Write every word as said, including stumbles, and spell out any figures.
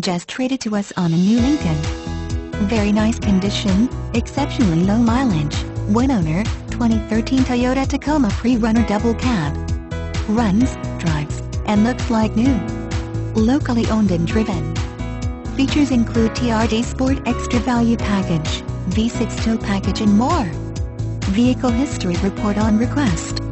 just traded to us on a new Lincoln. Very nice condition, exceptionally low mileage, one owner, twenty thirteen Toyota Tacoma PreRunner double cab. Runs, drives, and looks like new. Locally owned and driven. Features include T R D Sport Extra Value Package, V six Tow Package and more. Vehicle History Report on request.